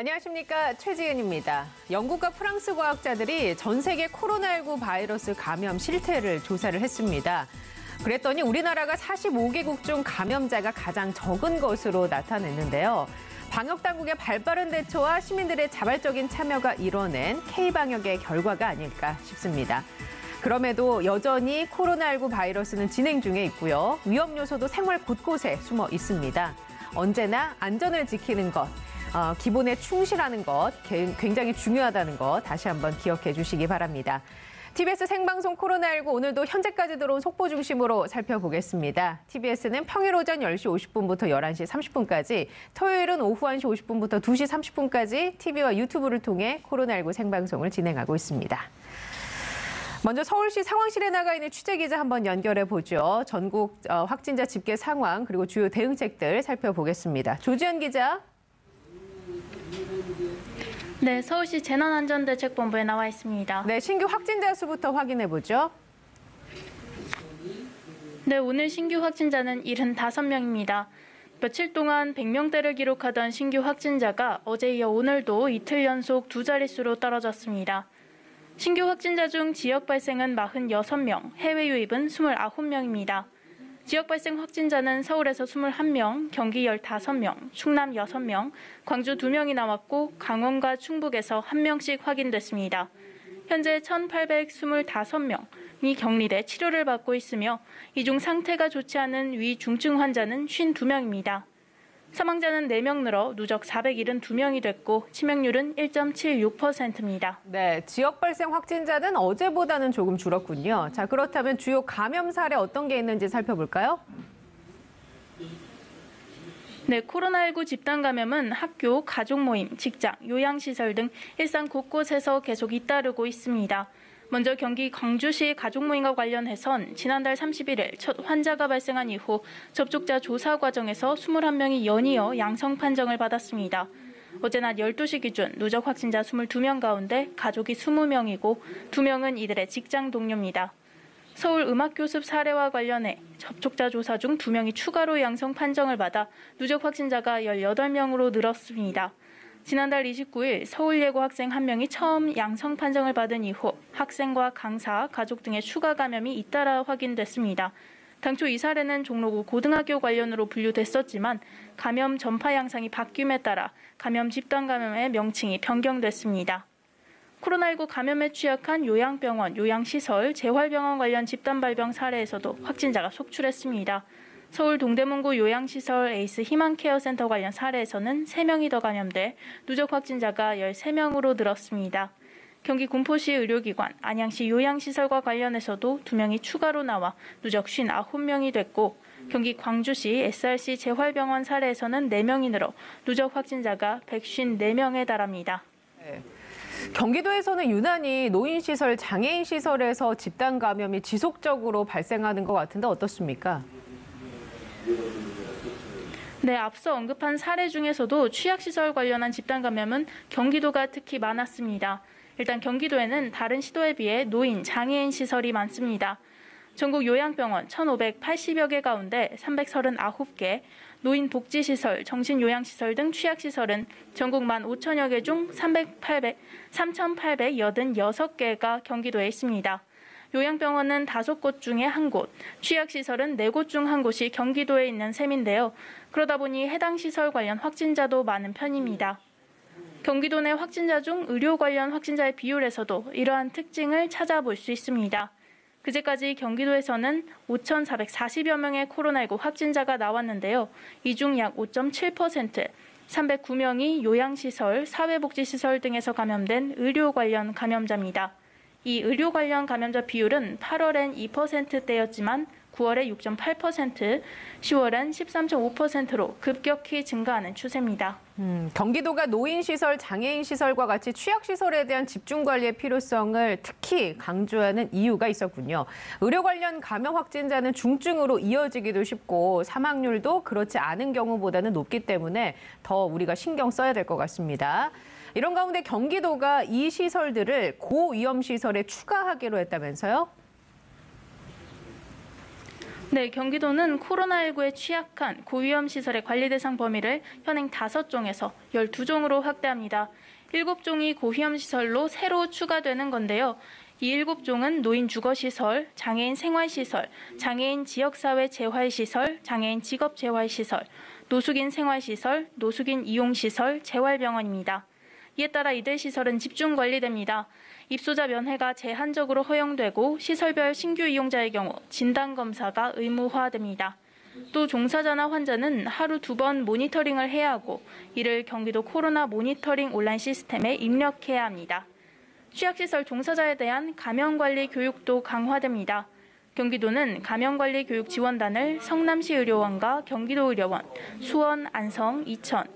안녕하십니까, 최지은입니다. 영국과 프랑스 과학자들이 전 세계 코로나19 바이러스 감염 실태를 조사를 했습니다. 그랬더니 우리나라가 45개국 중 감염자가 가장 적은 것으로 나타냈는데요. 방역당국의 발빠른 대처와 시민들의 자발적인 참여가 이뤄낸 K방역의 결과가 아닐까 싶습니다. 그럼에도 여전히 코로나19 바이러스는 진행 중에 있고요. 위험 요소도 생활 곳곳에 숨어 있습니다. 언제나 안전을 지키는 것, 기본에 충실하는 것, 굉장히 중요하다는 것 다시 한번 기억해 주시기 바랍니다. TBS 생방송 코로나19 오늘도 현재까지 들어온 속보 중심으로 살펴보겠습니다. TBS는 평일 오전 10시 50분부터 11시 30분까지, 토요일은 오후 1시 50분부터 2시 30분까지 TV와 유튜브를 통해 코로나19 생방송을 진행하고 있습니다. 먼저 서울시 상황실에 나가 있는 취재기자 한번 연결해 보죠. 전국 확진자 집계 상황 그리고 주요 대응책들 살펴보겠습니다. 조지현 기자. 네, 서울시 재난안전대책본부에 나와 있습니다. 네, 신규 확진자 수부터 확인해 보죠. 네, 오늘 신규 확진자는 75명입니다. 며칠 동안 100명대를 기록하던 신규 확진자가 어제 이어 오늘도 이틀 연속 두 자릿수로 떨어졌습니다. 신규 확진자 중 지역 발생은 46명, 해외 유입은 29명입니다. 지역 발생 확진자는 서울에서 21명, 경기 15명, 충남 6명, 광주 2명이 나왔고 강원과 충북에서 1명씩 확인됐습니다. 현재 1,825명이 격리돼 치료를 받고 있으며 이 중 상태가 좋지 않은 위중증 환자는 52명입니다. 사망자는 4명 늘어 누적 472명이 됐고 치명률은 1.76%입니다. 네, 지역 발생 확진자는 어제보다는 조금 줄었군요. 자, 그렇다면 주요 감염 사례 어떤 게 있는지 살펴볼까요? 네, 코로나19 집단 감염은 학교, 가족 모임, 직장, 요양시설 등 일상 곳곳에서 계속 잇따르고 있습니다. 먼저 경기 광주시 가족 모임과 관련해선 지난달 31일 첫 환자가 발생한 이후 접촉자 조사 과정에서 21명이 연이어 양성 판정을 받았습니다. 어제 낮 12시 기준 누적 확진자 22명 가운데 가족이 20명이고 2명은 이들의 직장 동료입니다. 서울 음악교습 사례와 관련해 접촉자 조사 중 2명이 추가로 양성 판정을 받아 누적 확진자가 18명으로 늘었습니다. 지난달 29일 서울예고 학생 1명이 처음 양성 판정을 받은 이후 학생과 강사, 가족 등의 추가 감염이 잇따라 확인됐습니다. 당초 이 사례는 종로구 고등학교 관련으로 분류됐었지만 감염 전파 양상이 바뀜에 따라 감염 집단 감염의 명칭이 변경됐습니다. 코로나19 감염에 취약한 요양병원, 요양시설, 재활병원 관련 집단 발병 사례에서도 확진자가 속출했습니다. 서울 동대문구 요양시설 에이스 희망케어센터 관련 사례에서는 3명이 더 감염돼 누적 확진자가 13명으로 늘었습니다. 경기 군포시 의료기관, 안양시 요양시설과 관련해서도 2명이 추가로 나와 누적 59명이 됐고 경기 광주시 SRC 재활병원 사례에서는 4명이 늘어 누적 확진자가 154명에 달합니다. 네. 경기도에서는 유난히 노인시설, 장애인시설에서 집단 감염이 지속적으로 발생하는 것 같은데 어떻습니까? 네, 앞서 언급한 사례 중에서도 취약시설 관련한 집단 감염은 경기도가 특히 많았습니다. 일단 경기도에는 다른 시도에 비해 노인, 장애인 시설이 많습니다. 전국 요양병원 1,580여 개 가운데 339개, 노인복지시설, 정신요양시설 등 취약시설은 전국 15,000여 개 중 3,886개가 경기도에 있습니다. 요양병원은 5곳 중에 1곳, 취약시설은 4곳 중 1곳이 경기도에 있는 셈인데요. 그러다 보니 해당 시설 관련 확진자도 많은 편입니다. 경기도 내 확진자 중 의료 관련 확진자의 비율에서도 이러한 특징을 찾아볼 수 있습니다. 그제까지 경기도에서는 5,440여 명의 코로나19 확진자가 나왔는데요. 이 중 약 5.7%, 309명이 요양시설, 사회복지시설 등에서 감염된 의료 관련 감염자입니다. 이 의료 관련 감염자 비율은 8월엔 2%대였지만 9월에 6.8%, 10월엔 13.5%로 급격히 증가하는 추세입니다. 경기도가 노인시설, 장애인시설과 같이 취약시설에 대한 집중관리의 필요성을 특히 강조하는 이유가 있었군요. 의료 관련 감염 확진자는 중증으로 이어지기도 쉽고 사망률도 그렇지 않은 경우보다는 높기 때문에 더 우리가 신경 써야 될 것 같습니다. 이런 가운데 경기도가 이 시설들을 고위험 시설에 추가하기로 했다면서요? 네, 경기도는 코로나19에 취약한 고위험 시설의 관리 대상 범위를 현행 5종에서 12종으로 확대합니다. 7종이 고위험 시설로 새로 추가되는 건데요. 이 7종은 노인 주거시설, 장애인 생활시설, 장애인 지역사회 재활시설, 장애인 직업재활시설, 노숙인 생활시설, 노숙인 이용시설, 재활병원입니다. 이에 따라 이들 시설은 집중 관리됩니다. 입소자 면회가 제한적으로 허용되고 시설별 신규 이용자의 경우 진단검사가 의무화됩니다. 또 종사자나 환자는 하루 2번 모니터링을 해야 하고 이를 경기도 코로나 모니터링 온라인 시스템에 입력해야 합니다. 취약시설 종사자에 대한 감염관리 교육도 강화됩니다. 경기도는 감염관리 교육 지원단을 성남시 의료원과 경기도의료원, 수원, 안성, 이천,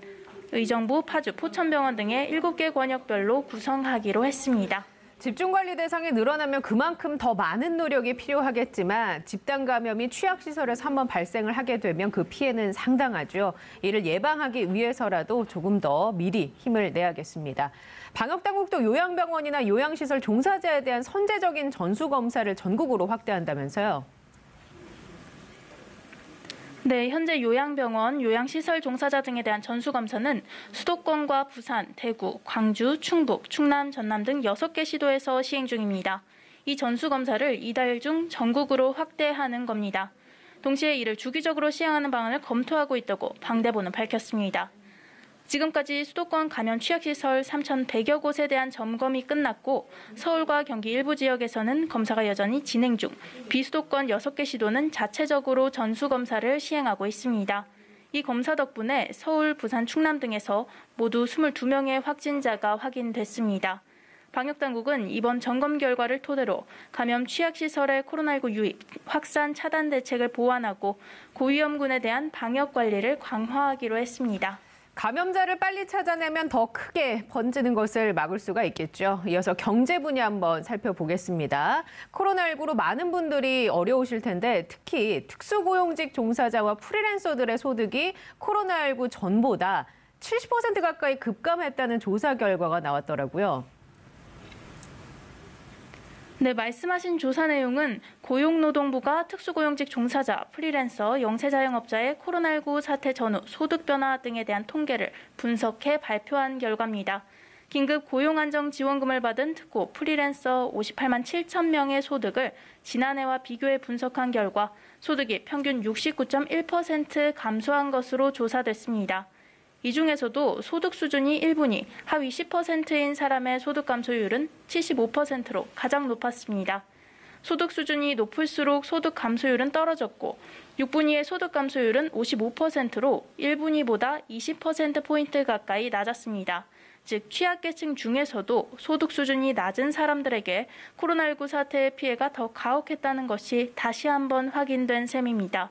의정부, 파주, 포천병원 등의 7개 권역별로 구성하기로 했습니다. 집중관리 대상이 늘어나면 그만큼 더 많은 노력이 필요하겠지만 집단 감염이 취약시설에서 한번 발생을 하게 되면 그 피해는 상당하죠. 이를 예방하기 위해서라도 조금 더 미리 힘을 내야겠습니다. 방역당국도 요양병원이나 요양시설 종사자에 대한 선제적인 전수검사를 전국으로 확대한다면서요. 네, 현재 요양병원, 요양시설 종사자 등에 대한 전수검사는 수도권과 부산, 대구, 광주, 충북, 충남, 전남 등 6개 시도에서 시행 중입니다. 이 전수검사를 이달 중 전국으로 확대하는 겁니다. 동시에 이를 주기적으로 시행하는 방안을 검토하고 있다고 방대본은 밝혔습니다. 지금까지 수도권 감염 취약시설 3,100여 곳에 대한 점검이 끝났고 서울과 경기 일부 지역에서는 검사가 여전히 진행 중, 비수도권 6개 시도는 자체적으로 전수검사를 시행하고 있습니다. 이 검사 덕분에 서울, 부산, 충남 등에서 모두 22명의 확진자가 확인됐습니다. 방역당국은 이번 점검 결과를 토대로 감염 취약시설의 코로나19 유입, 확산 차단 대책을 보완하고 고위험군에 대한 방역관리를 강화하기로 했습니다. 감염자를 빨리 찾아내면 더 크게 번지는 것을 막을 수가 있겠죠. 이어서 경제 분야 한번 살펴보겠습니다. 코로나19로 많은 분들이 어려우실 텐데 특히 특수고용직 종사자와 프리랜서들의 소득이 코로나19 전보다 70% 가까이 급감했다는 조사 결과가 나왔더라고요. 네, 말씀하신 조사 내용은 고용노동부가 특수고용직 종사자, 프리랜서, 영세자영업자의 코로나19 사태 전후 소득 변화 등에 대한 통계를 분석해 발표한 결과입니다. 긴급 고용안정지원금을 받은 특고 프리랜서 58만 7천 명의 소득을 지난해와 비교해 분석한 결과 소득이 평균 69.1% 감소한 것으로 조사됐습니다. 이 중에서도 소득 수준이 일분위, 하위 10%인 사람의 소득 감소율은 75%로 가장 높았습니다. 소득 수준이 높을수록 소득 감소율은 떨어졌고 6분위의 소득 감소율은 55%로 1분위보다 20%포인트 가까이 낮았습니다. 즉 취약계층 중에서도 소득 수준이 낮은 사람들에게 코로나19 사태의 피해가 더 가혹했다는 것이 다시 한번 확인된 셈입니다.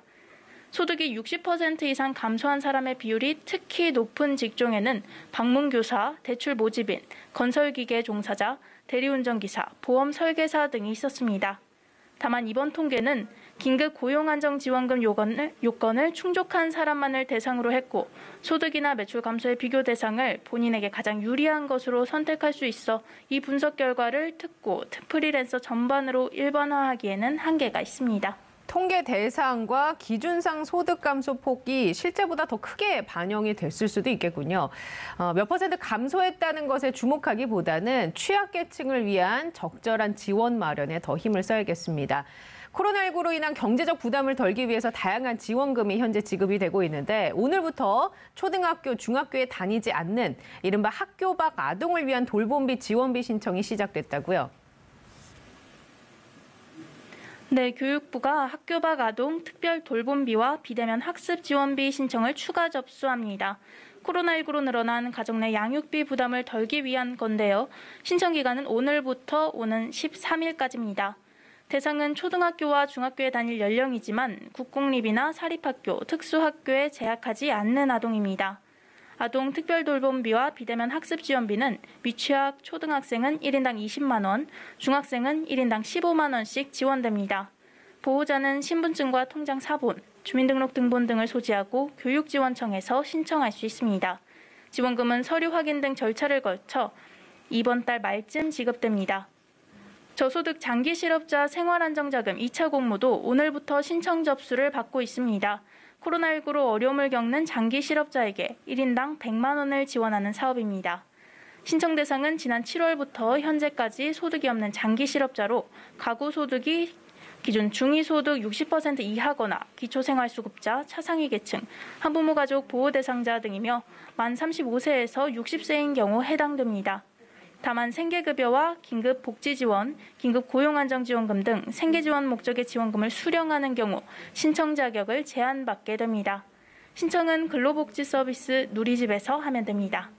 소득이 60% 이상 감소한 사람의 비율이 특히 높은 직종에는 방문교사, 대출 모집인, 건설기계 종사자, 대리운전기사, 보험 설계사 등이 있었습니다. 다만 이번 통계는 긴급 고용안정지원금 요건을 충족한 사람만을 대상으로 했고 소득이나 매출 감소의 비교 대상을 본인에게 가장 유리한 것으로 선택할 수 있어 이 분석 결과를 특고, 프리랜서 전반으로 일반화하기에는 한계가 있습니다. 통계 대상과 기준상 소득 감소 폭이 실제보다 더 크게 반영이 됐을 수도 있겠군요. 몇 퍼센트 감소했다는 것에 주목하기보다는 취약계층을 위한 적절한 지원 마련에 더 힘을 써야겠습니다. 코로나19로 인한 경제적 부담을 덜기 위해서 다양한 지원금이 현재 지급이 되고 있는데 오늘부터 초등학교, 중학교에 다니지 않는 이른바 학교 밖 아동을 위한 돌봄비, 지원비 신청이 시작됐다고요. 네, 교육부가 학교 밖 아동 특별 돌봄비와 비대면 학습 지원비 신청을 추가 접수합니다. 코로나19로 늘어난 가정 내 양육비 부담을 덜기 위한 건데요. 신청 기간은 오늘부터 오는 13일까지입니다. 대상은 초등학교와 중학교에 다닐 연령이지만 국공립이나 사립학교, 특수학교에 재학하지 않는 아동입니다. 아동 특별 돌봄비와 비대면 학습 지원비는 미취학 초등학생은 1인당 20만 원, 중학생은 1인당 15만 원씩 지원됩니다. 보호자는 신분증과 통장 사본, 주민등록등본 등을 소지하고 교육지원청에서 신청할 수 있습니다. 지원금은 서류 확인 등 절차를 거쳐 이번 달 말쯤 지급됩니다. 저소득 장기 실업자 생활안정자금 2차 공모도 오늘부터 신청 접수를 받고 있습니다. 코로나19로 어려움을 겪는 장기 실업자에게 1인당 100만 원을 지원하는 사업입니다. 신청 대상은 지난 7월부터 현재까지 소득이 없는 장기 실업자로 가구 소득이 기준 중위소득 60% 이하거나 기초생활수급자, 차상위계층, 한부모 가족 보호 대상자 등이며 만 35세에서 60세인 경우 해당됩니다. 다만 생계급여와 긴급복지지원, 긴급고용안정지원금 등 생계지원 목적의 지원금을 수령하는 경우 신청 자격을 제한받게 됩니다. 신청은 근로복지서비스 누리집에서 하면 됩니다.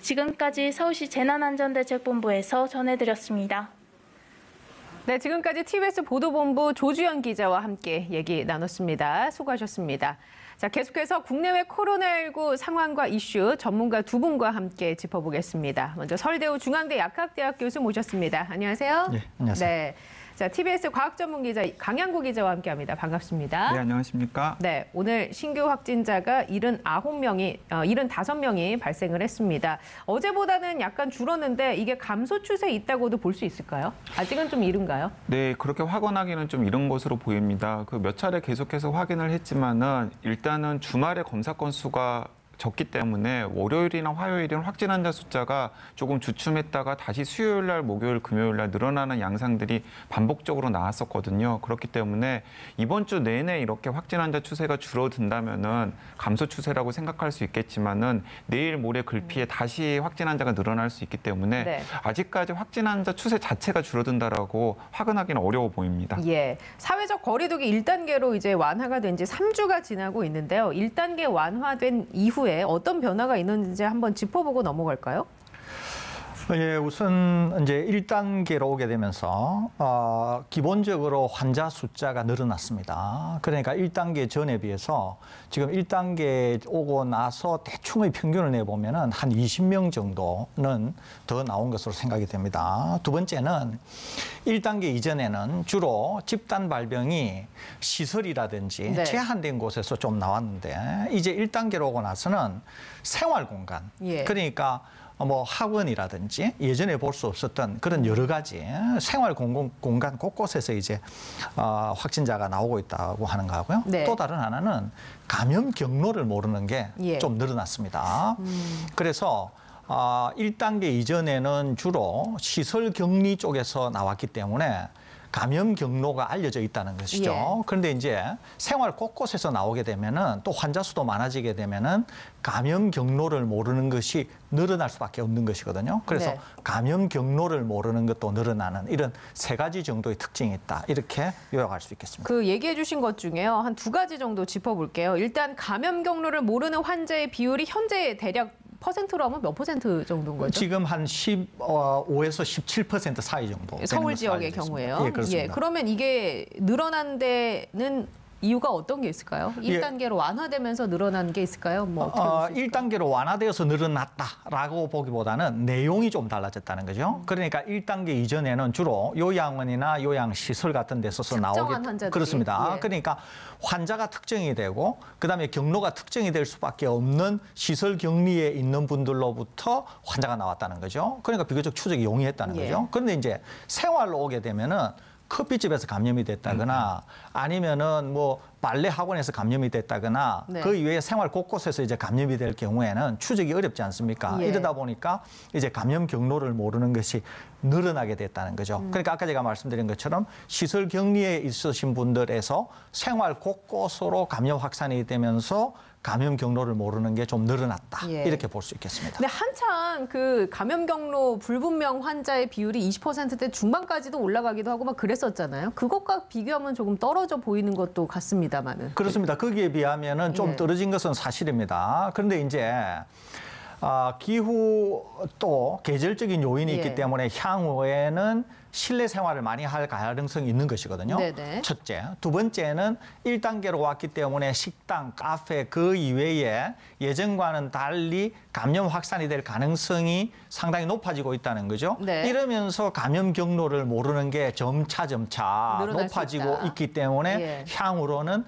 지금까지 서울시 재난안전대책본부에서 전해드렸습니다. 네, 지금까지 TBS 보도본부 조주연 기자와 함께 얘기 나눴습니다. 수고하셨습니다. 자, 계속해서 국내외 코로나19 상황과 이슈 전문가 두 분과 함께 짚어보겠습니다. 먼저 설대우 중앙대 약학대학 교수 모셨습니다. 안녕하세요. 네, 안녕하세요. 네, 자, TBS 과학 전문 기자 강양구 기자와 함께합니다. 반갑습니다. 네, 안녕하십니까. 네, 오늘 신규 확진자가 75명이 발생을 했습니다. 어제보다는 약간 줄었는데 이게 감소 추세에 있다고도 볼 수 있을까요? 아직은 좀 이른가요? 네, 그렇게 확언하기는 좀 이른 것으로 보입니다. 그 몇 차례 계속해서 확인을 했지만은 일단은 주말에 검사 건수가 적기 때문에 월요일이나 화요일은 확진 환자 숫자가 조금 주춤했다가 다시 수요일 날, 목요일, 금요일 날 늘어나는 양상들이 반복적으로 나왔었거든요. 그렇기 때문에 이번 주 내내 이렇게 확진 환자 추세가 줄어든다면은 감소 추세라고 생각할 수 있겠지만은 내일 모레 글피에 다시 확진 환자가 늘어날 수 있기 때문에 네. 아직까지 확진 환자 추세 자체가 줄어든다라고 확언하기는 어려워 보입니다. 예. 사회적 거리두기 1단계로 이제 완화가 된 지 3주가 지나고 있는데요. 1단계 완화된 이후에 어떤 변화가 있는지 한번 짚어보고 넘어갈까요? 예, 우선 이제 1단계로 오게 되면서 기본적으로 환자 숫자가 늘어났습니다. 그러니까 1단계 전에 비해서 지금 1단계 오고 나서 대충의 평균을 내보면은 한 20명 정도는 더 나온 것으로 생각이 됩니다. 두 번째는 1단계 이전에는 주로 집단 발병이 시설이라든지 네. 제한된 곳에서 좀 나왔는데 이제 1단계로 오고 나서는 생활 공간, 예. 그러니까 뭐 학원이라든지 예전에 볼 수 없었던 그런 여러 가지 생활 공간 곳곳에서 이제 확진자가 나오고 있다고 하는 거고요. 네. 또 다른 하나는 감염 경로를 모르는 게 좀 예. 늘어났습니다. 그래서 1단계 이전에는 주로 시설 격리 쪽에서 나왔기 때문에 감염 경로가 알려져 있다는 것이죠. 예. 그런데 이제 생활 곳곳에서 나오게 되면은 또 환자 수도 많아지게 되면은 감염 경로를 모르는 것이 늘어날 수밖에 없는 것이거든요. 그래서 네. 감염 경로를 모르는 것도 늘어나는 이런 세 가지 정도의 특징이 있다. 이렇게 요약할 수 있겠습니다. 그 얘기해 주신 것 중에요. 한 두 가지 정도 짚어볼게요. 일단 감염 경로를 모르는 환자의 비율이 현재 대략 퍼센트로 하면 몇 퍼센트 정도인 거죠? 지금 한 15에서 17% 사이 정도. 서울 지역의 경우에요. 예, 그렇습니다. 예, 그러면 이게 늘어난 데는 이유가 어떤 게 있을까요? 1단계로 예. 완화되면서 늘어난 게 있을까요? 뭐 어떻게 볼 수 있을까요? 1단계로 완화되어서 늘어났다라고 보기보다는 내용이 좀 달라졌다는 거죠. 그러니까 1단계 이전에는 주로 요양원이나 요양시설 같은 데서 나오게 환자들이. 그렇습니다. 예. 그러니까 환자가 특정이 되고 그다음에 경로가 특정이 될 수밖에 없는 시설 격리에 있는 분들로부터 환자가 나왔다는 거죠. 그러니까 비교적 추적이 용이했다는 예. 거죠. 그런데 이제 생활로 오게 되면은 커피집에서 감염이 됐다거나 아니면은 뭐 발레 학원에서 감염이 됐다거나 네. 그 이외에 생활 곳곳에서 이제 감염이 될 경우에는 추적이 어렵지 않습니까? 예. 이러다 보니까 이제 감염 경로를 모르는 것이 늘어나게 됐다는 거죠. 그러니까 아까 제가 말씀드린 것처럼 시설 격리에 있으신 분들에서 생활 곳곳으로 감염 확산이 되면서 감염 경로를 모르는 게 좀 늘어났다. 예. 이렇게 볼 수 있겠습니다. 근데 한참 그 감염 경로 불분명 환자의 비율이 20%대 중반까지도 올라가기도 하고 막 그랬었잖아요. 그것과 비교하면 조금 떨어져 보이는 것도 같습니다만은. 그렇습니다. 거기에 비하면은 좀 떨어진 것은 사실입니다. 그런데 이제 기후 또 계절적인 요인이 예. 있기 때문에 향후에는 실내 생활을 많이 할 가능성이 있는 것이거든요. 네네. 첫째. 두 번째는 1단계로 왔기 때문에 식당, 카페 그 이외에 예전과는 달리 감염 확산이 될 가능성이 상당히 높아지고 있다는 거죠. 네. 이러면서 감염 경로를 모르는 게 점차 높아지고 있기 때문에 예. 향후로는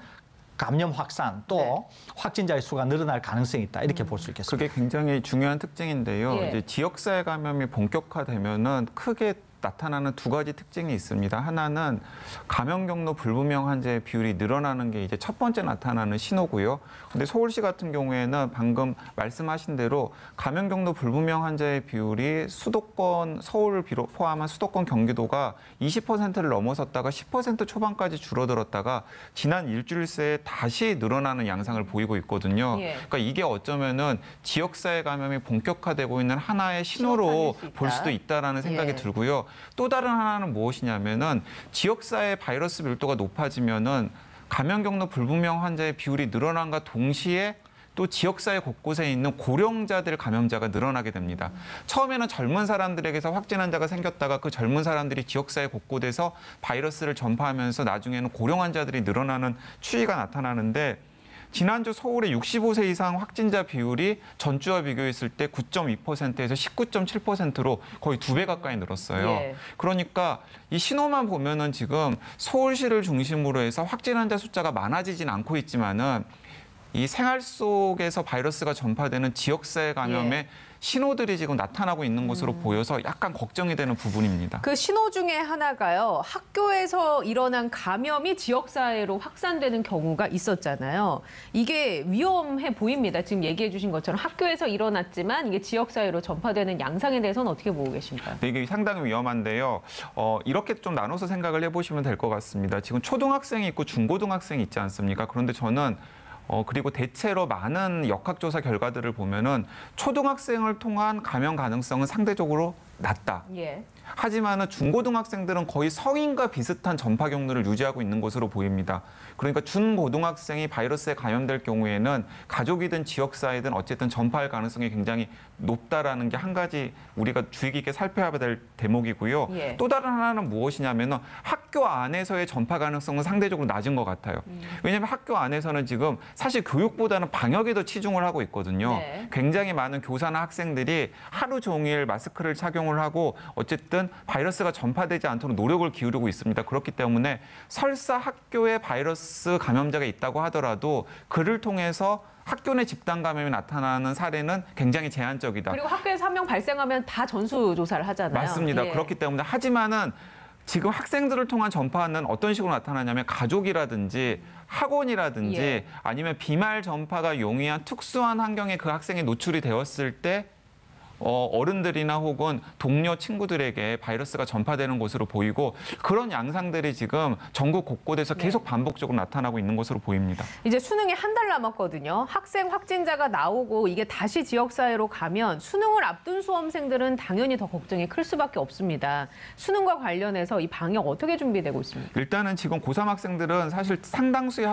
감염 확산 또 네. 확진자의 수가 늘어날 가능성이 있다. 이렇게 볼 수 있겠습니다. 그게 굉장히 중요한 특징인데요. 예. 이제 지역사회 감염이 본격화되면은 크게 나타나는 두 가지 특징이 있습니다. 하나는 감염 경로 불분명 환자의 비율이 늘어나는 게 이제 첫 번째 나타나는 신호고요. 근데 서울시 같은 경우에는 방금 말씀하신 대로 감염 경로 불분명 환자의 비율이 수도권, 서울을 비롯 포함한 수도권 경기도가 20%를 넘어섰다가 10% 초반까지 줄어들었다가 지난 일주일 새에 다시 늘어나는 양상을 보이고 있거든요. 예. 그러니까 이게 어쩌면은 지역사회 감염이 본격화되고 있는 하나의 신호로 볼 수도 있다라는 생각이 예. 들고요. 또 다른 하나는 무엇이냐면은 지역사회 바이러스 밀도가 높아지면은 감염 경로 불분명 환자의 비율이 늘어남과 동시에 또 지역사회 곳곳에 있는 고령자들 감염자가 늘어나게 됩니다. 처음에는 젊은 사람들에게서 확진 환자가 생겼다가 그 젊은 사람들이 지역사회 곳곳에서 바이러스를 전파하면서 나중에는 고령 환자들이 늘어나는 추이가 나타나는데 지난주 서울의 65세 이상 확진자 비율이 전주와 비교했을 때 9.2%에서 19.7%로 거의 2배 가까이 늘었어요. 예. 그러니까 이 신호만 보면은 지금 서울시를 중심으로 해서 확진 환자 숫자가 많아지진 않고 있지만은 이 생활 속에서 바이러스가 전파되는 지역사회 감염의 예. 신호들이 지금 나타나고 있는 것으로 보여서 약간 걱정이 되는 부분입니다. 그 신호 중에 하나가요. 학교에서 일어난 감염이 지역사회로 확산되는 경우가 있었잖아요. 이게 위험해 보입니다. 지금 얘기해 주신 것처럼 학교에서 일어났지만 이게 지역사회로 전파되는 양상에 대해서는 어떻게 보고 계십니까? 네, 이게 상당히 위험한데요. 이렇게 좀 나눠서 생각을 해보시면 될 것 같습니다. 지금 초등학생이 있고 중고등학생이 있지 않습니까? 그런데 저는 그리고 대체로 많은 역학조사 결과들을 보면은 초등학생을 통한 감염 가능성은 상대적으로 낮다. 예. 하지만은 중고등학생들은 거의 성인과 비슷한 전파 경로를 유지하고 있는 것으로 보입니다. 그러니까 중고등학생이 바이러스에 감염될 경우에는 가족이든 지역사회든 어쨌든 전파할 가능성이 굉장히 높다라는 게 한 가지 우리가 주의 깊게 살펴야 될 대목이고요. 예. 또 다른 하나는 무엇이냐면은 학교 안에서의 전파 가능성은 상대적으로 낮은 것 같아요. 왜냐하면 학교 안에서는 지금 사실 교육보다는 방역에 더 치중을 하고 있거든요. 네. 굉장히 많은 교사나 학생들이 하루 종일 마스크를 착용을 하고 어쨌든 바이러스가 전파되지 않도록 노력을 기울이고 있습니다. 그렇기 때문에 설사 학교에 바이러스 감염자가 있다고 하더라도 그를 통해서 학교 내 집단 감염이 나타나는 사례는 굉장히 제한적이다. 그리고 학교에서 한 명 발생하면 다 전수조사를 하잖아요. 맞습니다. 예. 그렇기 때문에 하지만은 지금 학생들을 통한 전파는 어떤 식으로 나타나냐면 가족이라든지 학원이라든지 예. 아니면 비말 전파가 용이한 특수한 환경에 그 학생이 노출이 되었을 때 어른들이나 혹은 동료 친구들에게 바이러스가 전파되는 것으로 보이고 그런 양상들이 지금 전국 곳곳에서 계속 반복적으로 나타나고 있는 것으로 보입니다. 이제 수능이 한 달 남았거든요. 학생 확진자가 나오고 이게 다시 지역사회로 가면 수능을 앞둔 수험생들은 당연히 더 걱정이 클 수밖에 없습니다. 수능과 관련해서 이 방역 어떻게 준비되고 있습니까? 일단은 지금 고3 학생들은 사실 상당수의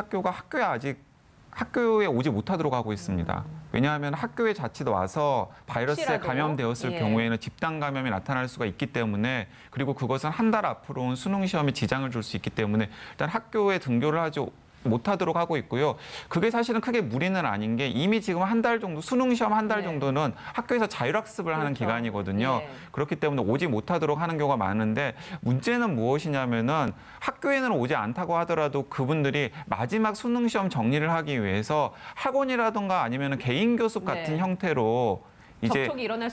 학교에 오지 못하도록 하고 있습니다. 왜냐하면 학교에 자칫 와서 바이러스에 혹시라도? 감염되었을 예. 경우에는 집단 감염이 나타날 수가 있기 때문에 그리고 그것은 한 달 앞으로 온 수능 시험에 지장을 줄 수 있기 때문에 일단 학교에 등교를 하지 못하도록 하고 있고요. 그게 사실은 크게 무리는 아닌 게 이미 지금 한 달 정도 수능 시험 한 달 정도는 학교에서 자율학습을 그렇죠. 하는 기간이거든요. 예. 그렇기 때문에 오지 못하도록 하는 경우가 많은데 문제는 무엇이냐면은 학교에는 오지 않다고 하더라도 그분들이 마지막 수능 시험 정리를 하기 위해서 학원이라든가 아니면은 개인 교습 같은 네. 형태로 이제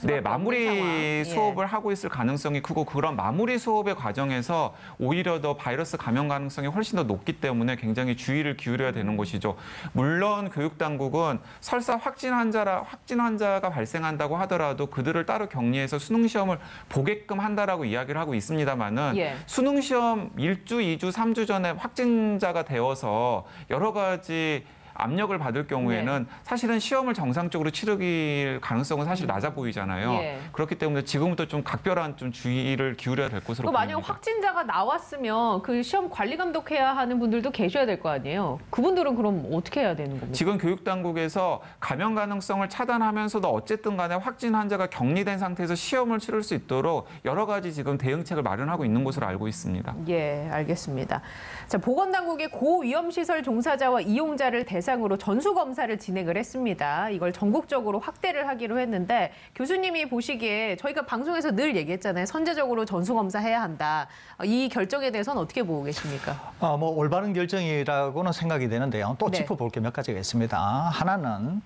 네, 마무리 수업을 예. 하고 있을 가능성이 크고 그런 마무리 수업의 과정에서 오히려 더 바이러스 감염 가능성이 훨씬 더 높기 때문에 굉장히 주의를 기울여야 되는 것이죠. 물론 교육당국은 설사 확진 환자가 발생한다고 하더라도 그들을 따로 격리해서 수능시험을 보게끔 한다라고 이야기를 하고 있습니다만은 예. 수능시험 1주, 2주, 3주 전에 확진자가 되어서 여러 가지 압력을 받을 경우에는 네. 사실은 시험을 정상적으로 치르길 가능성은 사실 낮아 보이잖아요. 네. 그렇기 때문에 지금부터 좀 각별한 좀 주의를 기울여야 될 것으로 보입니다. 만약 확진자가 나왔으면 그 시험 관리 감독해야 하는 분들도 계셔야 될 거 아니에요. 그분들은 그럼 어떻게 해야 되는 겁니까? 지금 교육당국에서 감염 가능성을 차단하면서도 어쨌든 간에 확진 환자가 격리된 상태에서 시험을 치를 수 있도록 여러 가지 지금 대응책을 마련하고 있는 것으로 알고 있습니다. 예, 알겠습니다. 자, 보건당국의 고위험시설 종사자와 이용자를 대상으로 전수검사를 진행을 했습니다. 이걸 전국적으로 확대를 하기로 했는데 교수님이 보시기에 저희가 방송에서 늘 얘기했잖아요. 선제적으로 전수검사해야 한다. 이 결정에 대해서는 어떻게 보고 계십니까? 뭐 올바른 결정이라고는 생각이 되는데요. 또 네. 짚어볼 게 몇 가지가 있습니다. 하나는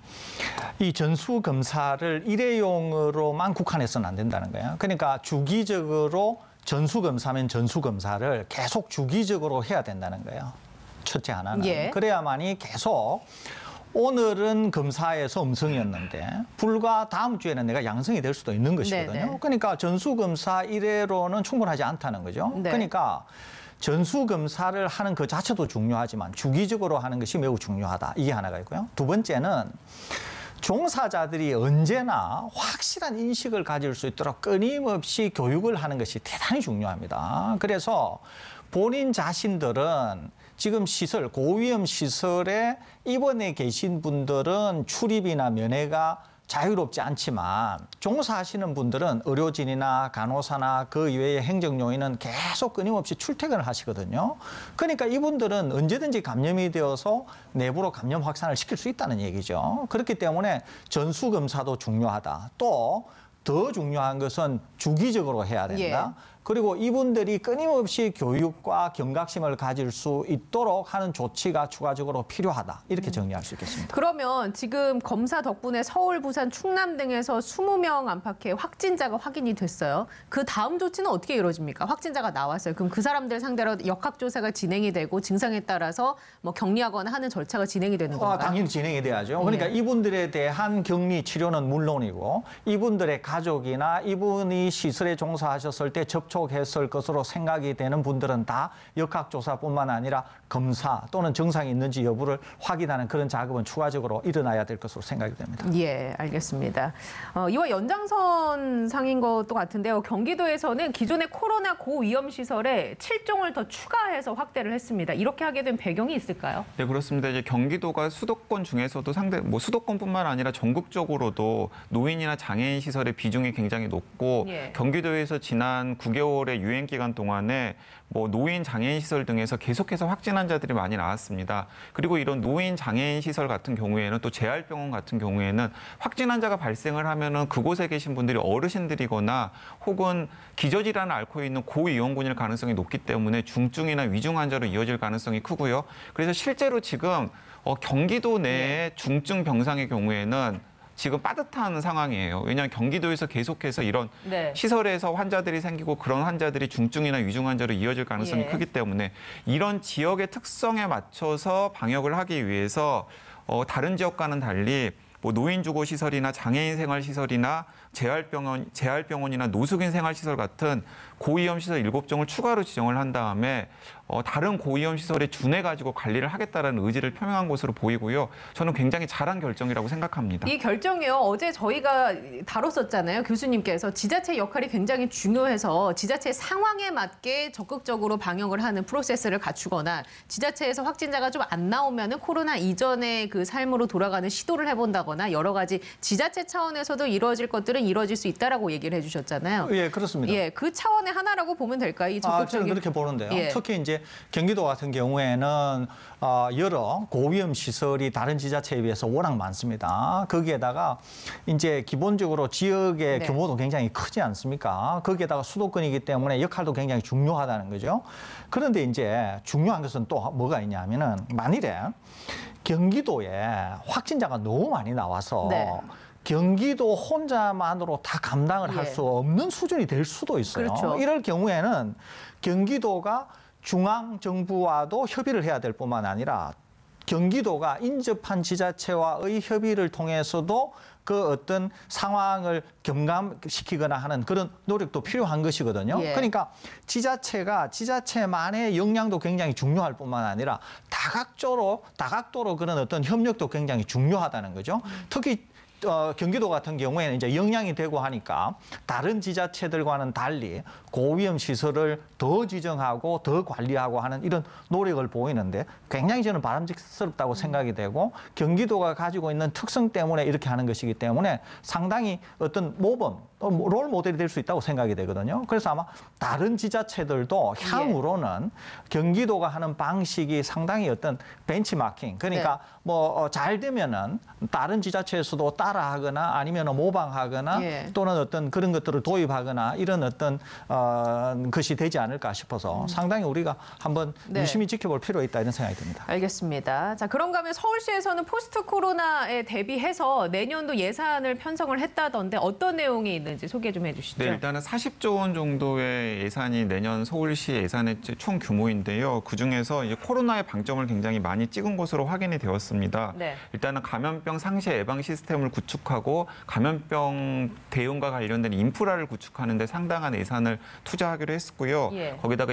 이 전수검사를 일회용으로만 국한해서는 안 된다는 거예요. 그러니까 주기적으로 전수검사면 전수검사를 계속 주기적으로 해야 된다는 거예요. 첫째 하나는. 예. 그래야만이 계속 오늘은 검사에서 음성이었는데 불과 다음 주에는 내가 양성이 될 수도 있는 것이거든요. 네네. 그러니까 전수검사 1회로는 충분하지 않다는 거죠. 네. 그러니까 전수검사를 하는 그 자체도 중요하지만 주기적으로 하는 것이 매우 중요하다. 이게 하나가 있고요. 두 번째는 종사자들이 언제나 확실한 인식을 가질 수 있도록 끊임없이 교육을 하는 것이 대단히 중요합니다. 그래서 본인 자신들은 지금 시설, 고위험 시설에 입원해 계신 분들은 출입이나 면회가 자유롭지 않지만 종사하시는 분들은 의료진이나 간호사나 그 이외의 행정요인은 계속 끊임없이 출퇴근을 하시거든요. 그러니까 이분들은 언제든지 감염이 되어서 내부로 감염 확산을 시킬 수 있다는 얘기죠. 그렇기 때문에 전수검사도 중요하다. 또 더 중요한 것은 주기적으로 해야 된다. 예. 그리고 이분들이 끊임없이 교육과 경각심을 가질 수 있도록 하는 조치가 추가적으로 필요하다. 이렇게 정리할 수 있겠습니다. 그러면 지금 검사 덕분에 서울, 부산, 충남 등에서 20명 안팎의 확진자가 확인이 됐어요. 그 다음 조치는 어떻게 이루어집니까? 확진자가 나왔어요. 그럼 그 사람들 상대로 역학조사가 진행이 되고 증상에 따라서 뭐 격리하거나 하는 절차가 진행이 되는 건가요? 당연히 진행이 돼야죠. 그러니까 예. 이분들에 대한 격리 치료는 물론이고 이분들의 가족이나 이분이 시설에 종사하셨을 때 접촉했을 것으로 생각이 되는 분들은 다 역학조사뿐만 아니라 검사 또는 증상이 있는지 여부를 확인하는 그런 작업은 추가적으로 일어나야 될 것으로 생각이 됩니다. 예, 알겠습니다. 이와 연장선 상인 것도 같은데요. 경기도에서는 기존의 코로나 고위험 시설에 7종을 더 추가해서 확대를 했습니다. 이렇게 하게 된 배경이 있을까요? 네, 그렇습니다. 이제 경기도가 수도권 중에서도 수도권뿐만 아니라 전국적으로도 노인이나 장애인 시설의 비중이 굉장히 높고 예. 경기도에서 지난 9개월의 유행 기간 동안에 노인, 장애인 시설 등에서 계속해서 확진 환자들이 많이 나왔습니다. 그리고 이런 노인, 장애인 시설 같은 경우에는 또 재활병원 같은 경우에는 확진 환자가 발생을 하면은 그곳에 계신 분들이 어르신들이거나 혹은 기저질환을 앓고 있는 고위험군일 가능성이 높기 때문에 중증이나 위중 환자로 이어질 가능성이 크고요. 그래서 실제로 지금 경기도 내에 중증 병상의 경우에는 지금 빠듯한 상황이에요. 왜냐하면 경기도에서 계속해서 이런 네. 시설에서 환자들이 생기고 그런 환자들이 중증이나 위중 환자로 이어질 가능성이 예. 크기 때문에 이런 지역의 특성에 맞춰서 방역을 하기 위해서 다른 지역과는 달리 노인주거시설이나 장애인생활시설이나 재활병원이나 노숙인생활시설 같은 고위험시설 7종을 추가로 지정을 한 다음에 다른 고위험시설에 준해가지고 관리를 하겠다는 의지를 표명한 것으로 보이고요. 저는 굉장히 잘한 결정이라고 생각합니다. 이 결정이요. 어제 저희가 다뤘었잖아요. 교수님께서 지자체 역할이 굉장히 중요해서 지자체 상황에 맞게 적극적으로 방역을 하는 프로세스를 갖추거나 지자체에서 확진자가 좀 안 나오면은 코로나 이전의 그 삶으로 돌아가는 시도를 해본다거나 여러 가지 지자체 차원에서도 이루어질 것들은 이루어질 수 있다라고 얘기를 해주셨잖아요. 예, 그렇습니다. 예, 그 차원의 하나라고 보면 될까요? 이 적극적인... 저는 그렇게 보는데요. 예. 특히 이제 경기도 같은 경우에는 여러 고위험 시설이 다른 지자체에 비해서 워낙 많습니다. 거기에다가 이제 기본적으로 지역의 네. 규모도 굉장히 크지 않습니까? 거기에다가 수도권이기 때문에 역할도 굉장히 중요하다는 거죠. 그런데 이제 중요한 것은 또 뭐가 있냐면은 만일에 경기도에 확진자가 너무 많이 나와서 네. 경기도 혼자만으로 다 감당을 예. 할 수 없는 수준이 될 수도 있어요. 그렇죠. 이럴 경우에는 경기도가 중앙정부와도 협의를 해야 될 뿐만 아니라 경기도가 인접한 지자체와의 협의를 통해서도 그 어떤 상황을 경감시키거나 하는 그런 노력도 필요한 것이거든요. 예. 그러니까 지자체가 지자체만의 역량도 굉장히 중요할 뿐만 아니라 다각도로 그런 어떤 협력도 굉장히 중요하다는 거죠. 특히 경기도 같은 경우에는 이제 역량이 되고 하니까 다른 지자체들과는 달리 고위험 시설을 더 지정하고 더 관리하고 하는 이런 노력을 보이는데 굉장히 저는 바람직스럽다고 생각이 되고 경기도가 가지고 있는 특성 때문에 이렇게 하는 것이기 때문에 상당히 어떤 모범, 롤 모델이 될 수 있다고 생각이 되거든요. 그래서 아마 다른 지자체들도 향후로는 예. 경기도가 하는 방식이 상당히 어떤 벤치마킹, 그러니까 네. 잘 되면은 다른 지자체에서도 따라하거나 아니면 모방하거나 예. 또는 어떤 그런 것들을 도입하거나 이런 어떤 것이 되지 않을까 싶어서 상당히 우리가 한번 네. 유심히 지켜볼 필요가 있다 이런 생각이 듭니다. 알겠습니다. 자, 그런가 하면 서울시에서는 포스트 코로나에 대비해서 내년도 예산을 편성을 했다던데 어떤 내용이 있는지 되는지 소개 좀 해주시죠. 네, 일단은 40조 원 정도의 예산이 내년 서울시 예산의 총 규모인데요. 그중에서 이제 코로나의 방점을 굉장히 많이 찍은 것으로 확인이 되었습니다. 네. 일단은 감염병 상시 예방 시스템을 구축하고 감염병 대응과 관련된 인프라를 구축하는 데 상당한 예산을 투자하기로 했었고요. 예. 거기다가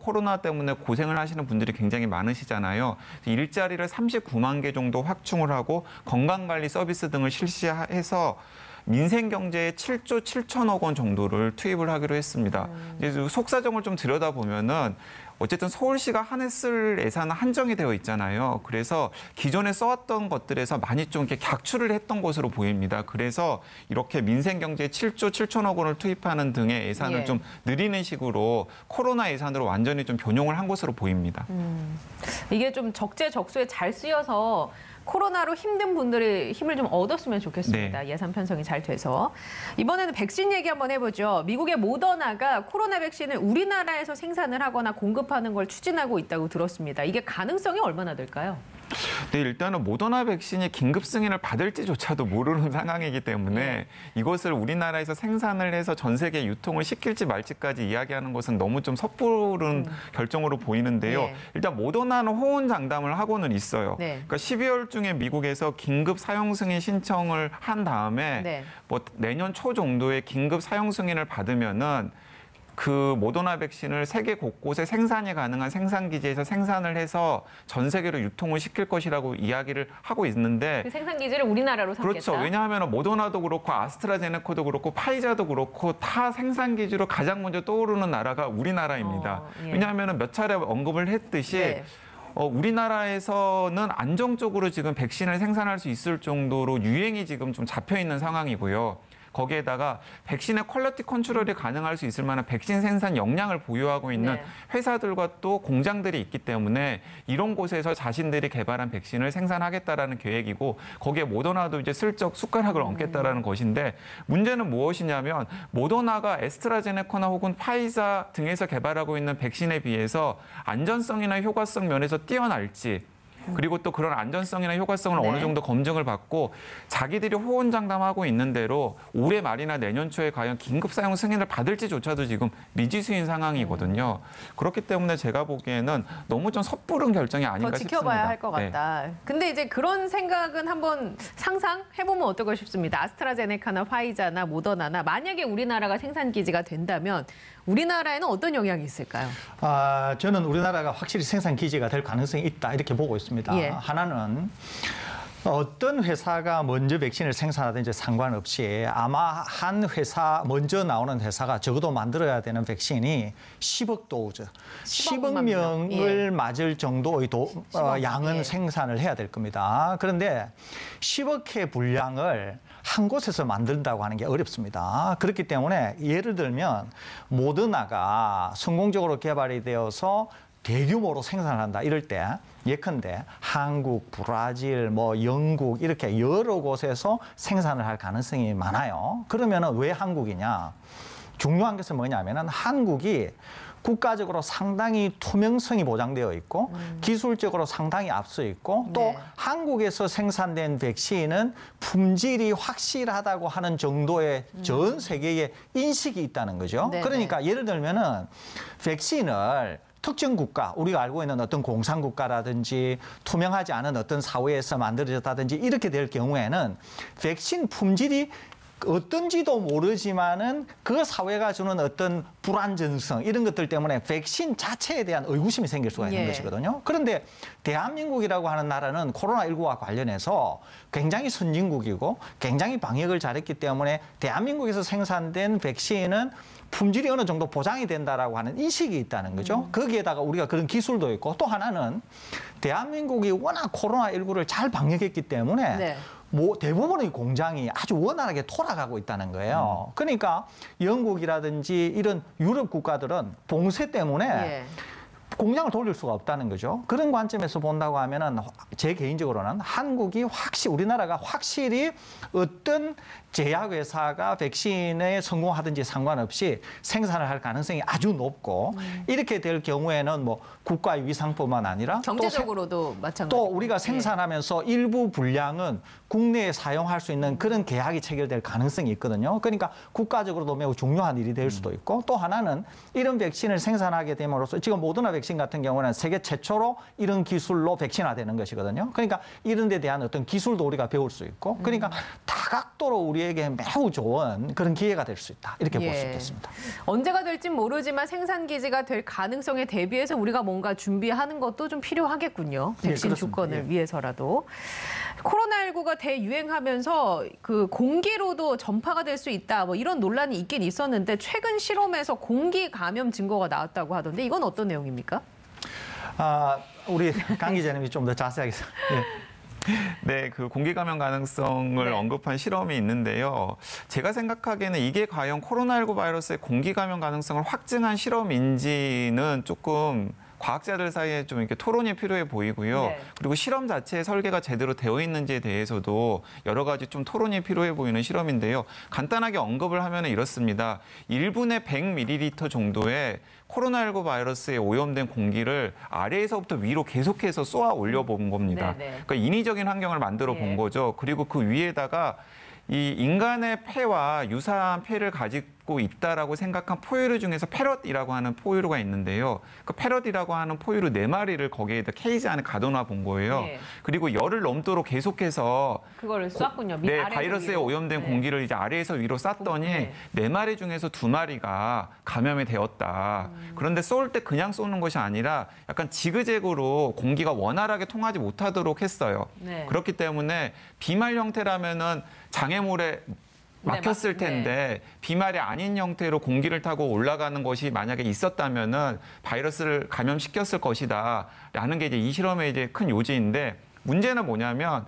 코로나 때문에 고생을 하시는 분들이 굉장히 많으시잖아요. 일자리를 39만 개 정도 확충을 하고 건강관리 서비스 등을 실시해서 민생경제에 7조 7천억 원 정도를 투입을 하기로 했습니다. 이제 속사정을 좀 들여다보면은 어쨌든 서울시가 한 해 쓸 예산은 한정이 되어 있잖아요. 그래서 기존에 써왔던 것들에서 많이 좀 이렇게 격추를 했던 것으로 보입니다. 그래서 이렇게 민생경제에 7조 7천억 원을 투입하는 등의 예산을 좀 늘리는 식으로 코로나 예산으로 완전히 좀 변용을 한 것으로 보입니다. 이게 좀 적재적소에 잘 쓰여서 코로나로 힘든 분들이 힘을 좀 얻었으면 좋겠습니다. 네. 예산 편성이 잘 돼서. 이번에는 백신 얘기 한번 해보죠. 미국의 모더나가 코로나 백신을 우리나라에서 생산을 하거나 공급하는 걸 추진하고 있다고 들었습니다. 이게 가능성이 얼마나 될까요? 네, 일단은 모더나 백신이 긴급 승인을 받을지조차도 모르는 상황이기 때문에 이것을 우리나라에서 생산을 해서 전 세계에 유통을 시킬지 말지까지 이야기하는 것은 너무 좀 섣부른 결정으로 보이는데요. 일단 모더나는 호언장담을 하고는 있어요. 그러니까 12월 중에 미국에서 긴급 사용 승인 신청을 한 다음에 내년 초 정도에 긴급 사용 승인을 받으면은 그 모더나 백신을 세계 곳곳에 생산이 가능한 생산기지에서 생산을 해서 전 세계로 유통을 시킬 것이라고 이야기를 하고 있는데 그 생산기지를 우리나라로 삼겠다. 그렇죠. 왜냐하면 모더나도 그렇고 아스트라제네카도 그렇고 파이자도 그렇고 다 생산기지로 가장 먼저 떠오르는 나라가 우리나라입니다. 왜냐하면 몇 차례 언급을 했듯이 우리나라에서는 안정적으로 지금 백신을 생산할 수 있을 정도로 유행이 지금 좀 잡혀 있는 상황이고요. 거기에다가 백신의 퀄리티 컨트롤이 가능할 수 있을 만한 백신 생산 역량을 보유하고 있는 회사들과 또 공장들이 있기 때문에 이런 곳에서 자신들이 개발한 백신을 생산하겠다라는 계획이고 거기에 모더나도 이제 슬쩍 숟가락을 얹겠다라는 것인데 문제는 무엇이냐면 모더나가 에스트라제네카나 혹은 파이자 등에서 개발하고 있는 백신에 비해서 안전성이나 효과성 면에서 뛰어날지 그리고 또 그런 안전성이나 효과성을 어느 정도 검증을 받고 자기들이 호언장담하고 있는 대로 올해 말이나 내년 초에 과연 긴급 사용 승인을 받을지조차도 지금 미지수인 상황이거든요. 그렇기 때문에 제가 보기에는 너무 좀 섣부른 결정이 아닌가 싶습니다. 더 지켜봐야 할 것 같다. 근데 이제 그런 생각은 한번 상상해보면 어떨까 싶습니다. 아스트라제네카나 화이자나 모더나나 만약에 우리나라가 생산기지가 된다면 우리나라에는 어떤 영향이 있을까요? 저는 우리나라가 확실히 생산기지가 될 가능성이 있다 이렇게 보고 있습니다. 하나는 어떤 회사가 먼저 백신을 생산하든지 상관없이 아마 한 회사, 먼저 나오는 회사가 적어도 만들어야 되는 백신이 10억 도즈, 10억 명을 맞을 정도의 양은 생산을 해야 될 겁니다. 그런데 10억 회 분량을 한 곳에서 만든다고 하는 게 어렵습니다. 그렇기 때문에 예를 들면 모더나가 성공적으로 개발이 되어서 대규모로 생산을 한다 이럴 때 예컨대 한국, 브라질, 영국 이렇게 여러 곳에서 생산을 할 가능성이 많아요. 그러면은 왜 한국이냐? 중요한 것은 뭐냐면은 한국이 국가적으로 상당히 투명성이 보장되어 있고 기술적으로 상당히 앞서 있고 또 한국에서 생산된 백신은 품질이 확실하다고 하는 정도의 전 세계의 인식이 있다는 거죠. 그러니까 예를 들면은 백신을 특정 국가, 우리가 알고 있는 어떤 공산국가라든지 투명하지 않은 어떤 사회에서 만들어졌다든지 이렇게 될 경우에는 백신 품질이 어떤지도 모르지만은 그 사회가 주는 어떤 불안정성 이런 것들 때문에 백신 자체에 대한 의구심이 생길 수가 있는 것이거든요. 그런데 대한민국이라고 하는 나라는 코로나19와 관련해서 굉장히 선진국이고 굉장히 방역을 잘했기 때문에 대한민국에서 생산된 백신은 품질이 어느 정도 보장이 된다라고 하는 인식이 있다는 거죠. 거기에다가 우리가 그런 기술도 있고 또 하나는 대한민국이 워낙 코로나19를 잘 방역했기 때문에 대부분의 공장이 아주 원활하게 돌아가고 있다는 거예요. 그러니까 영국이라든지 이런 유럽 국가들은 봉쇄 때문에 공장을 돌릴 수가 없다는 거죠. 그런 관점에서 본다고 하면은 제 개인적으로는 한국이 확실히 우리나라가 확실히 어떤 제약회사가 백신에 성공하든지 상관없이 생산을 할 가능성이 아주 높고 이렇게 될 경우에는 뭐 국가의 위상뿐만 아니라 경제적으로도 마찬가지. 또 우리가 생산하면서 일부 분량은 국내에 사용할 수 있는 그런 계약이 체결될 가능성이 있거든요. 그러니까 국가적으로도 매우 중요한 일이 될 수도 있고 또 하나는 이런 백신을 생산하게 됨으로써 지금 모더나 백신 같은 경우는 세계 최초로 이런 기술로 백신화되는 것이거든요. 그러니까 이런 데 대한 어떤 기술도 우리가 배울 수 있고 그러니까 다각도로 우리에게 매우 좋은 그런 기회가 될 수 있다. 이렇게 볼 수 있겠습니다. 언제가 될진 모르지만 생산기지가 될 가능성에 대비해서 우리가 뭔가 준비하는 것도 좀 필요하겠군요. 백신 조건을 위해서라도. 코로나19가 대유행하면서 그 공기로도 전파가 될 수 있다. 뭐 이런 논란이 있긴 있었는데 최근 실험에서 공기 감염 증거가 나왔다고 하던데 이건 어떤 내용입니까? 아, 우리 강 기자님이 좀 더 자세하게. 네, 그 공기 감염 가능성을 언급한 실험이 있는데요. 제가 생각하기에는 이게 과연 코로나19 바이러스의 공기 감염 가능성을 확증한 실험인지는 조금 과학자들 사이에 좀 이렇게 토론이 필요해 보이고요. 그리고 실험 자체의 설계가 제대로 되어 있는지에 대해서도 여러 가지 좀 토론이 필요해 보이는 실험인데요. 간단하게 언급을 하면 이렇습니다. 1분에 100ml 정도의 코로나19 바이러스에 오염된 공기를 아래에서부터 위로 계속해서 쏘아 올려본 겁니다. 그러니까 인위적인 환경을 만들어 본 거죠. 그리고 그 위에다가 이 인간의 폐와 유사한 폐를 가지고 있다라고 생각한 포유류 중에서 패럿이라고 하는 포유류가 있는데요. 그 패럿이라고 하는 포유류 4마리를 거기에다 케이지 안에 가둬놔 본 거예요. 그리고 열을 넘도록 계속해서 그거를 쐈군요. 바이러스에 오염된 공기를 이제 아래에서 위로 쐈더니 4마리 중에서 2마리가 감염이 되었다. 그런데 쏠 때 그냥 쏘는 것이 아니라 약간 지그재그로 공기가 원활하게 통하지 못하도록 했어요. 그렇기 때문에 비말 형태라면은 장애물에 막혔을 텐데 비말이 아닌 형태로 공기를 타고 올라가는 것이 만약에 있었다면은 바이러스를 감염시켰을 것이다라는 게 이제 이 실험의 이제 큰 요지인데 문제는 뭐냐면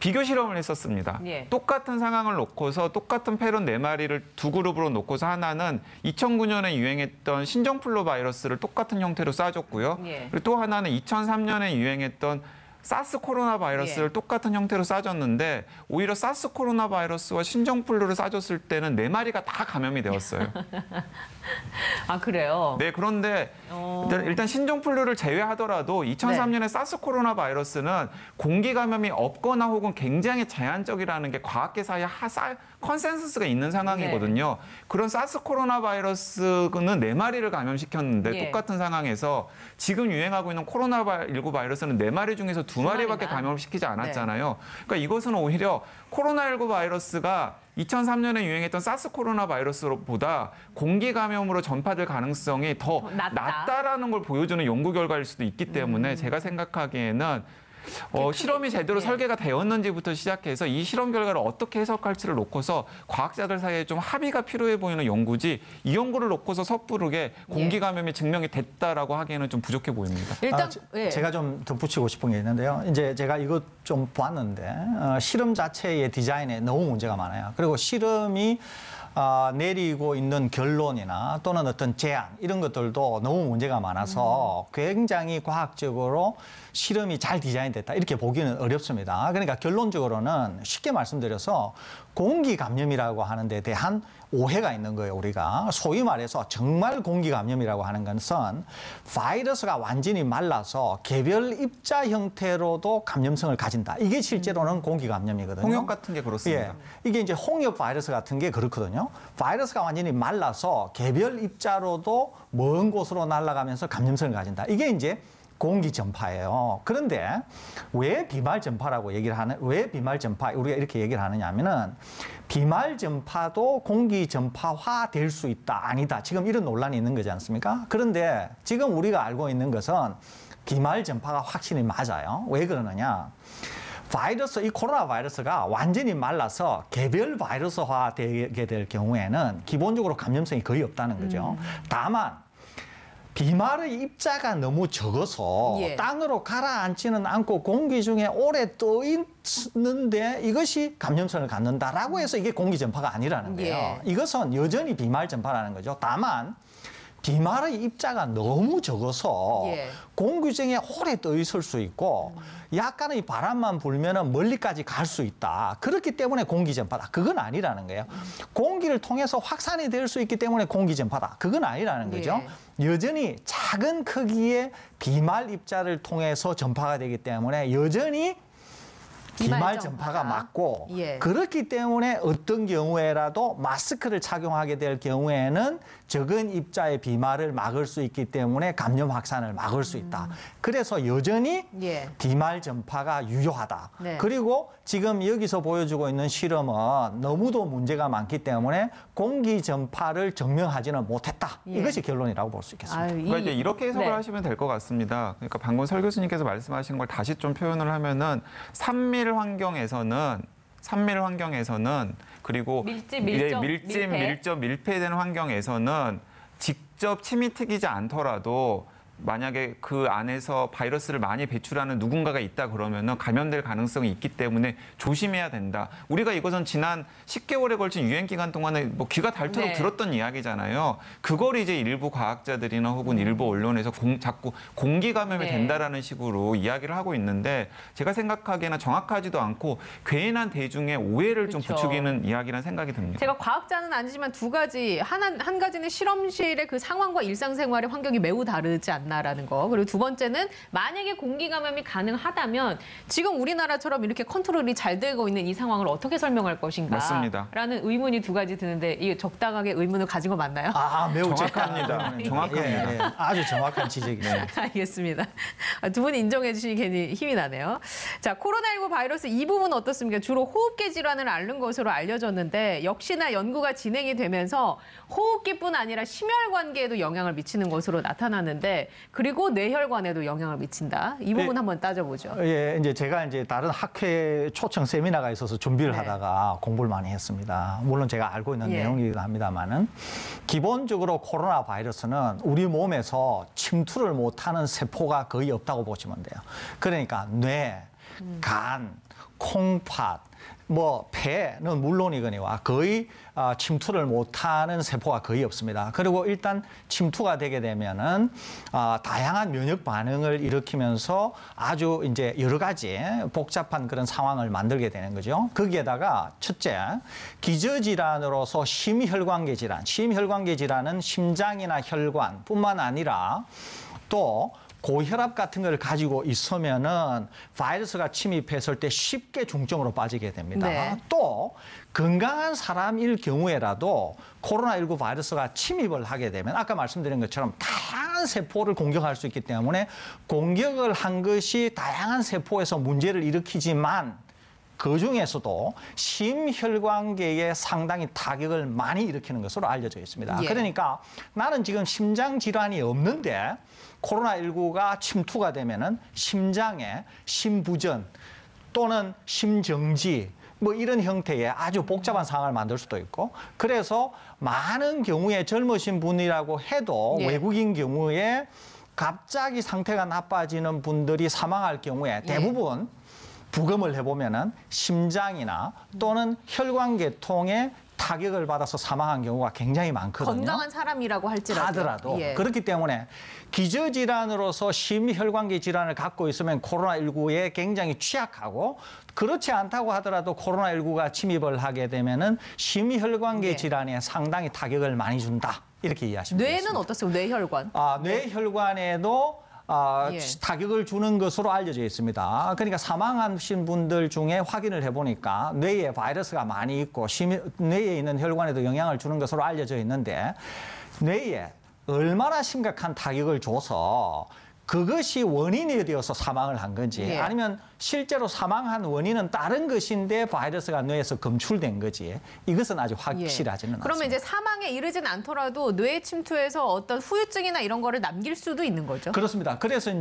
비교 실험을 했었습니다. 똑같은 상황을 놓고서 똑같은 패럿 4마리를 두 그룹으로 놓고서 하나는 2009년에 유행했던 신종플루 바이러스를 똑같은 형태로 쏴줬고요. 그리고 또 하나는 2003년에 유행했던 사스 코로나 바이러스를 똑같은 형태로 쏴줬는데 오히려 사스 코로나 바이러스와 신종플루를 쏴줬을 때는 4마리가 다 감염이 되었어요. 아, 그래요? 네, 그런데 일단 신종플루를 제외하더라도 2003년에 사스 코로나 바이러스는 공기 감염이 없거나 혹은 굉장히 제한적이라는 게 과학계 사이에 컨센서스가 있는 상황이거든요. 그런 사스 코로나 바이러스는 4마리를 감염시켰는데 똑같은 상황에서 지금 유행하고 있는 코로나19 바이러스는 4마리 중에서 2마리밖에 감염시키지 않았잖아요. 그러니까 이것은 오히려 코로나19 바이러스가 2003년에 유행했던 사스 코로나 바이러스보다 공기 감염으로 전파될 가능성이 더 낮다라는 걸 보여주는 연구 결과일 수도 있기 때문에 제가 생각하기에는 실험이 제대로 설계가 되었는지부터 시작해서 이 실험 결과를 어떻게 해석할지를 놓고서 과학자들 사이에 좀 합의가 필요해 보이는 연구지 이 연구를 놓고서 섣부르게 공기 감염이 증명이 됐다라고 하기에는 좀 부족해 보입니다. 일단 제가 좀 덧붙이고 싶은 게 있는데요. 이제 제가 이것 좀 봤는데 실험 자체의 디자인에 너무 문제가 많아요. 그리고 실험이 내리고 있는 결론이나 또는 어떤 제안 이런 것들도 너무 문제가 많아서 굉장히 과학적으로 실험이 잘 디자인됐다 이렇게 보기는 어렵습니다. 그러니까 결론적으로는 쉽게 말씀드려서 공기 감염이라고 하는 데 대한 오해가 있는 거예요. 우리가 소위 말해서 정말 공기 감염이라고 하는 것은 바이러스가 완전히 말라서 개별 입자 형태로도 감염성을 가진다. 이게 실제로는 공기 감염이거든요. 홍역 같은 게 그렇습니다. 이게 이제 홍역 바이러스 같은 게 그렇거든요. 바이러스가 완전히 말라서 개별 입자로도 먼 곳으로 날아가면서 감염성을 가진다. 이게 이제 공기 전파예요. 그런데 왜 비말 전파라고 얘기를 하는, 왜 비말 전파, 우리가 이렇게 얘기를 하느냐면은 비말 전파도 공기 전파화 될 수 있다, 아니다. 지금 이런 논란이 있는 거지 않습니까? 그런데 지금 우리가 알고 있는 것은 비말 전파가 확실히 맞아요. 왜 그러느냐. 바이러스, 이 코로나 바이러스가 완전히 말라서 개별 바이러스화 되게 될 경우에는 기본적으로 감염성이 거의 없다는 거죠. 다만, 비말의 입자가 너무 적어서 땅으로 가라앉지는 않고 공기 중에 오래 떠 있는데 이것이 감염성을 갖는다라고 해서 이게 공기 전파가 아니라는 거예요. 이것은 여전히 비말 전파라는 거죠. 다만 비말의 입자가 너무 적어서 예. 공규정에 오래 떠 있을 수 있고 약간의 바람만 불면은 멀리까지 갈 수 있다. 그렇기 때문에 공기전파다. 그건 아니라는 거예요. 공기를 통해서 확산이 될 수 있기 때문에 공기전파다. 그건 아니라는 거죠. 예. 여전히 작은 크기의 비말 입자를 통해서 전파가 되기 때문에 여전히 비말 전파가 맞고 예. 그렇기 때문에 어떤 경우에라도 마스크를 착용하게 될 경우에는 적은 입자의 비말을 막을 수 있기 때문에 감염 확산을 막을 수 있다. 그래서 여전히 예. 비말 전파가 유효하다. 네. 그리고 지금 여기서 보여주고 있는 실험은 너무도 문제가 많기 때문에 공기 전파를 증명하지는 못했다. 예. 이것이 결론이라고 볼 수 있겠습니다. 아유, 그러니까 이제 이렇게 해석을 네. 하시면 될 것 같습니다. 그러니까 방금 설 교수님께서 말씀하신 걸 다시 좀 표현을 하면은 산밀 환경에서는 그리고 밀집, 밀접, 밀폐된 환경에서는 직접 침이 튀기지 않더라도 만약에 그 안에서 바이러스를 많이 배출하는 누군가가 있다 그러면은 감염될 가능성이 있기 때문에 조심해야 된다. 우리가 이것은 지난 10개월에 걸친 유행 기간 동안에 뭐 귀가 닳도록 네. 들었던 이야기잖아요. 그걸 이제 일부 과학자들이나 혹은 일부 언론에서 자꾸 공기 감염이 네. 된다라는 식으로 이야기를 하고 있는데 제가 생각하기에는 정확하지도 않고 괜한 대중의 오해를 그렇죠. 좀 부추기는 이야기라는 생각이 듭니다. 제가 과학자는 아니지만 두 가지, 한 가지는 실험실의 그 상황과 일상생활의 환경이 매우 다르지 않나요? 라는 거. 그리고 두 번째는 만약에 공기 감염이 가능하다면 지금 우리나라처럼 이렇게 컨트롤이 잘 되고 있는 이 상황을 어떻게 설명할 것인가? 맞습니다. 라는 의문이 두 가지 드는데 이 적당하게 의문을 가진 거 맞나요? 매우 정확합니다. 정확합니다. 예, 예. 아주 정확한 지적이네요. 알겠습니다. 두 분이 인정해 주시니 괜히 힘이 나네요. 자, 코로나19 바이러스 이 부분 어떻습니까? 주로 호흡기 질환을 앓는 것으로 알려졌는데 역시나 연구가 진행이 되면서 호흡기뿐 아니라 심혈관계에도 영향을 미치는 것으로 나타나는데 그리고 뇌혈관에도 영향을 미친다. 이 부분 네. 한번 따져보죠. 예, 제가 다른 학회 초청 세미나가 있어서 준비를 네. 하다가 공부를 많이 했습니다. 물론 제가 알고 있는 예. 내용이기도 합니다만은 기본적으로 코로나 바이러스는 우리 몸에서 침투를 못하는 세포가 거의 없다고 보시면 돼요. 그러니까 뇌, 간, 콩팥, 폐는 물론이거니와 거의 침투를 못하는 세포가 거의 없습니다. 그리고 일단 침투가 되게 되면은 다양한 면역 반응을 일으키면서 아주 여러 가지 복잡한 그런 상황을 만들게 되는 거죠. 거기에다가 첫째, 기저질환으로서 심혈관계 질환. 심혈관계 질환은 심장이나 혈관뿐만 아니라 또 고혈압 같은 걸 가지고 있으면은 바이러스가 침입했을 때 쉽게 중증으로 빠지게 됩니다. 네. 또 건강한 사람일 경우에라도 코로나19 바이러스가 침입을 하게 되면 아까 말씀드린 것처럼 다양한 세포를 공격할 수 있기 때문에 공격을 한 것이 다양한 세포에서 문제를 일으키지만 그중에서도 심혈관계에 상당히 타격을 많이 일으키는 것으로 알려져 있습니다. 예. 그러니까 나는 지금 심장 질환이 없는데 코로나19가 침투가 되면은 심장에 심부전 또는 심정지 이런 형태의 아주 복잡한 상황을 만들 수도 있고 그래서 많은 경우에 젊으신 분이라고 해도 예. 외국인 경우에 갑자기 상태가 나빠지는 분들이 사망할 경우에 대부분 예. 부검을 해보면은 심장이나 또는 혈관계통에 타격을 받아서 사망한 경우가 굉장히 많거든요. 건강한 사람이라고 하더라도. 예. 그렇기 때문에 기저질환으로서 심혈관계 질환을 갖고 있으면 코로나19에 굉장히 취약하고 그렇지 않다고 하더라도 코로나19가 침입을 하게 되면은 심혈관계 예. 질환에 상당히 타격을 많이 준다. 이렇게 이해하시면 뇌는 되겠습니다. 어떻습니까? 뇌혈관. 뇌혈관에도 예. 타격을 주는 것으로 알려져 있습니다. 그러니까 사망하신 분들 중에 확인을 해보니까 뇌에 바이러스가 많이 있고 뇌에 있는 혈관에도 영향을 주는 것으로 알려져 있는데 뇌에 얼마나 심각한 타격을 줘서 그것이 원인이 되어서 사망을 한 건지 예. 아니면 실제로 사망한 원인은 다른 것인데 바이러스가 뇌에서 검출된 거지 이것은 아주 확실하지는 예. 그러면 않습니다. 이제 사망에 이르진 않더라도 뇌 침투에서 어떤 후유증이나 이런 거를 남길 수도 있는 거죠? 그렇습니다. 그래서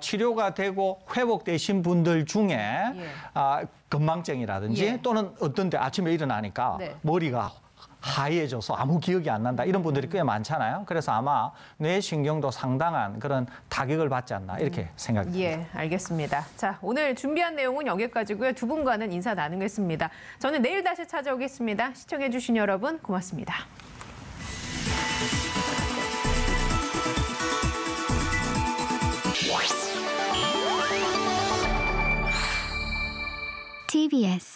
치료가 되고 회복되신 분들 중에 예. 건망증이라든지 예. 또는 어떤 데 아침에 일어나니까 네. 머리가 하얘져서 아무 기억이 안 난다. 이런 분들이 꽤 많잖아요. 그래서 아마 뇌신경도 상당한 그런 타격을 받지 않나 이렇게 생각이 듭니다. 예, 알겠습니다. 자, 오늘 준비한 내용은 여기까지고요. 두 분과는 인사 나누겠습니다. 저는 내일 다시 찾아오겠습니다. 시청해주신 여러분 고맙습니다. TBS